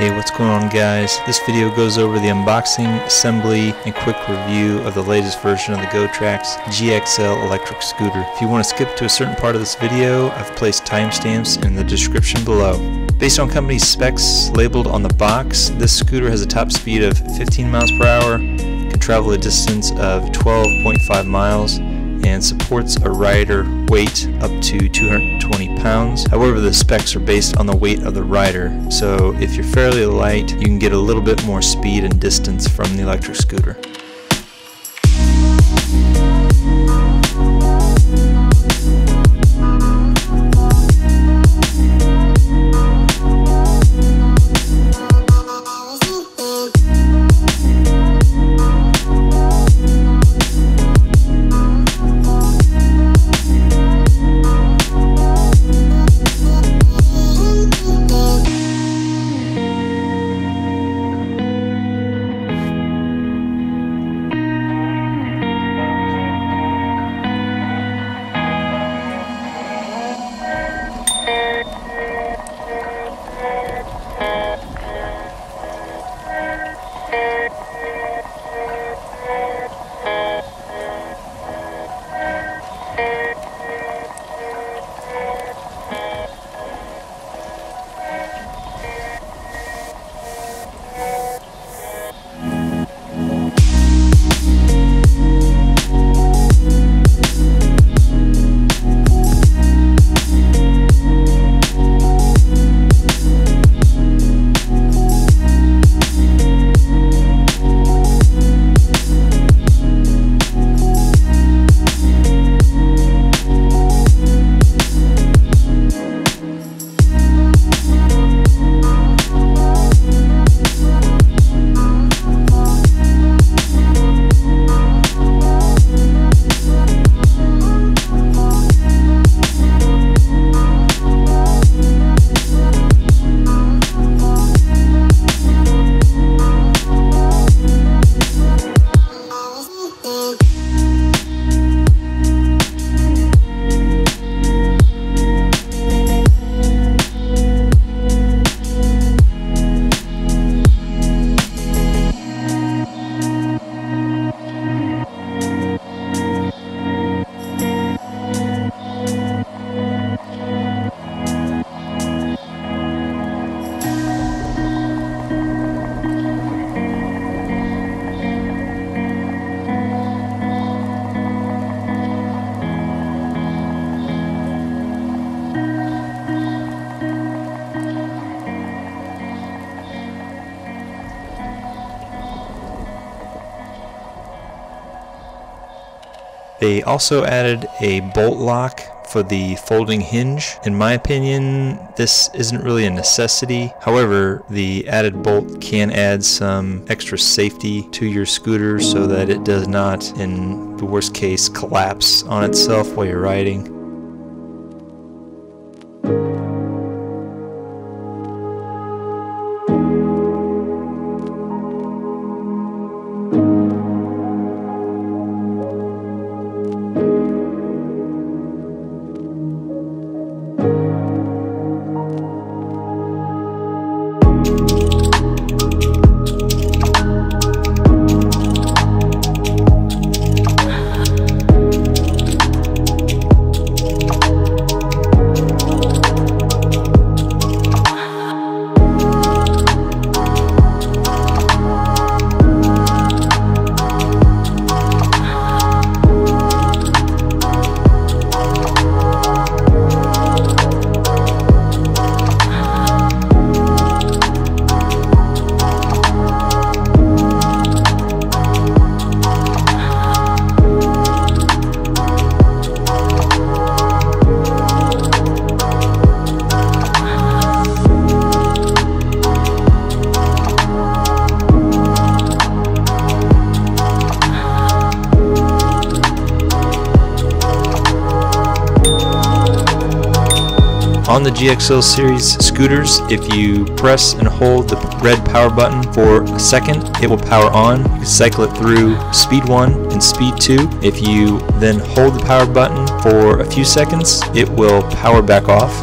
Hey, what's going on, guys? This video goes over the unboxing, assembly, and quick review of the latest version of the GoTrax GXL electric scooter. If you want to skip to a certain part of this video, I've placed timestamps in the description below. Based on company specs labeled on the box, this scooter has a top speed of 15 miles per hour, can travel a distance of 12.5 miles, and supports a rider weight up to 220 pounds. However, the specs are based on the weight of the rider, so if you're fairly light, you can get a little bit more speed and distance from the electric scooter. They also added a bolt lock for the folding hinge. In my opinion, this isn't really a necessity. However, the added bolt can add some extra safety to your scooter so that it does not, in the worst case, collapse on itself while you're riding. On the GXL series scooters, if you press and hold the red power button for a second, it will power on. You can cycle it through speed 1 and speed 2. If you then hold the power button for a few seconds, it will power back off.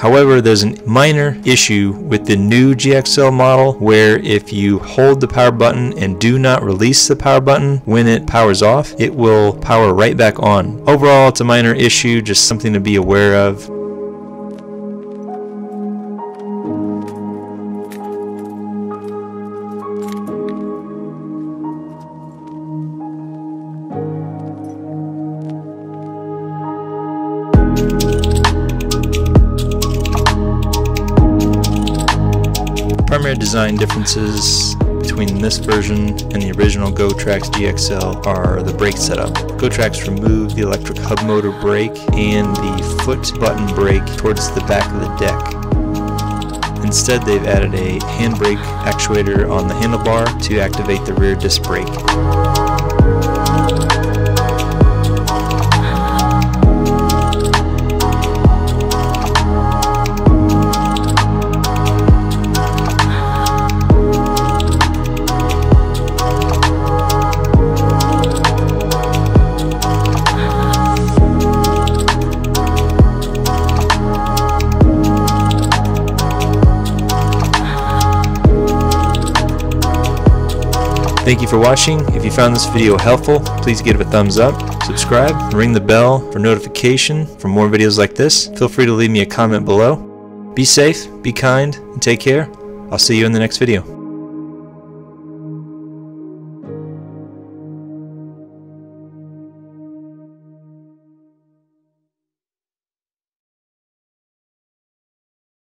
However, there's a minor issue with the new GXL model where if you hold the power button and do not release the power button when it powers off, it will power right back on. Overall, it's a minor issue, just something to be aware of. Primary design differences between this version and the original GoTrax GXL are the brake setup. GoTrax removed the electric hub motor brake and the foot button brake towards the back of the deck. Instead, they've added a handbrake actuator on the handlebar to activate the rear disc brake. Thank you for watching. If you found this video helpful, please give it a thumbs up, subscribe, ring the bell for notification for more videos like this. Feel free to leave me a comment below. Be safe, be kind, and take care. I'll see you in the next video.